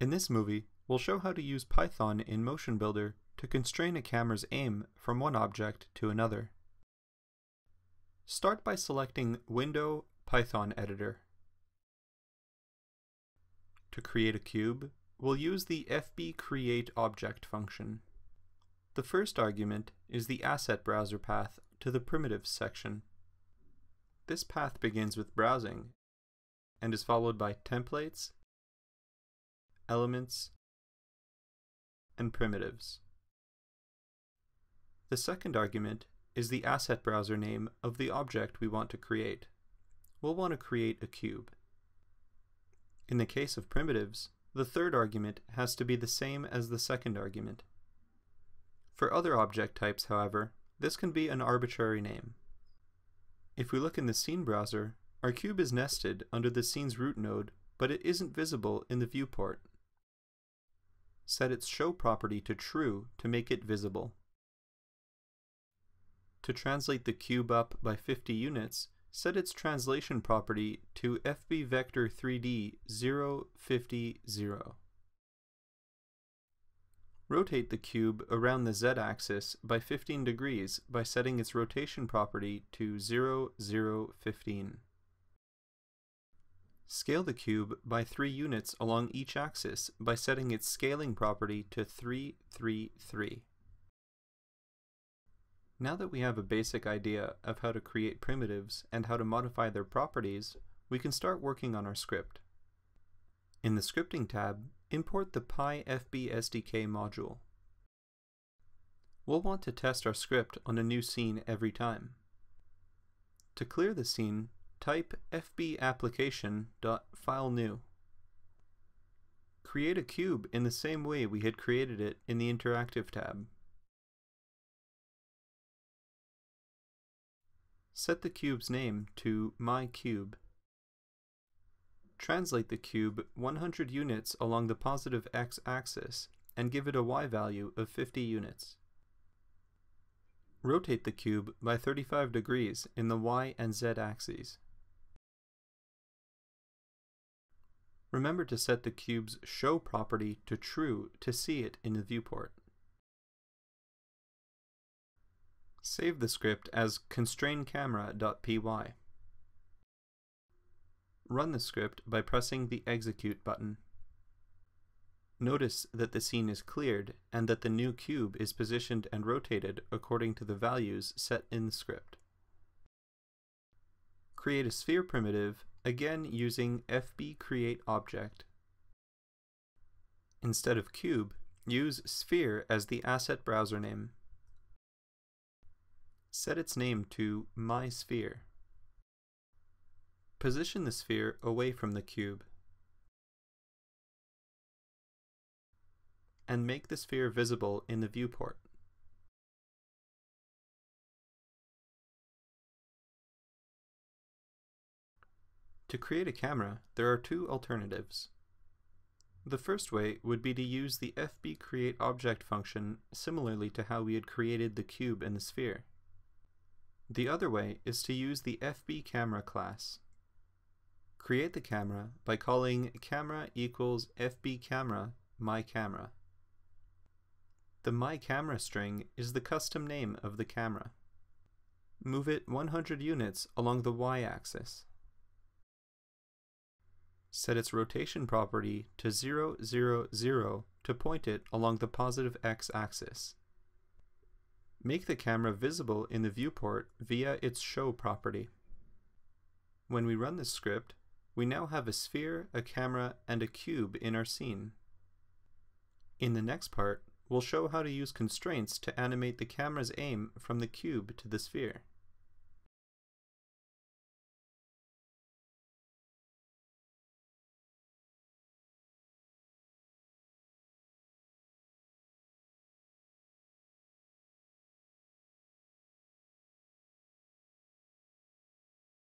In this movie, we'll show how to use Python in MotionBuilder to constrain a camera's aim from one object to another. Start by selecting Window, Python Editor. To create a cube, we'll use the fbCreateObject function. The first argument is the asset browser path to the primitives section. This path begins with browsing and is followed by templates, elements, and primitives. The second argument is the asset browser name of the object we want to create. We'll want to create a cube. In the case of primitives, the third argument has to be the same as the second argument. For other object types, however, this can be an arbitrary name. If we look in the scene browser, our cube is nested under the scene's root node, but it isn't visible in the viewport. Set its show property to true to make it visible. To translate the cube up by 50 units, set its translation property to FBVector3D 0, 50, 0. Rotate the cube around the z-axis by 15 degrees by setting its rotation property to 0, 0, 15. Scale the cube by 3 units along each axis by setting its scaling property to 3, 3, 3. Now that we have a basic idea of how to create primitives and how to modify their properties, we can start working on our script. In the Scripting tab, import the PyFBSDK module. We'll want to test our script on a new scene every time. To clear the scene, type fbApplication.fileNew. Create a cube in the same way we had created it in the Interactive tab. Set the cube's name to myCube. Translate the cube 100 units along the positive x-axis and give it a y value of 50 units. Rotate the cube by 35 degrees in the y and z axes. Remember to set the cube's show property to true to see it in the viewport. Save the script as constraincamera.py. Run the script by pressing the Execute button. Notice that the scene is cleared and that the new cube is positioned and rotated according to the values set in the script. Create a sphere primitive, again using fbCreateObject. Instead of cube, use sphere as the asset browser name. Set its name to mySphere. Position the sphere away from the cube. And make the sphere visible in the viewport. To create a camera, there are two alternatives. The first way would be to use the fbCreateObject function similarly to how we had created the cube and the sphere. The other way is to use the fbCamera class. Create the camera by calling camera equals fbCamera myCamera. The myCamera string is the custom name of the camera. Move it 100 units along the y-axis. Set its rotation property to 0, 0, 0 to point it along the positive x-axis. Make the camera visible in the viewport via its show property. When we run this script, we now have a sphere, a camera, and a cube in our scene. In the next part, we'll show how to use constraints to animate the camera's aim from the cube to the sphere.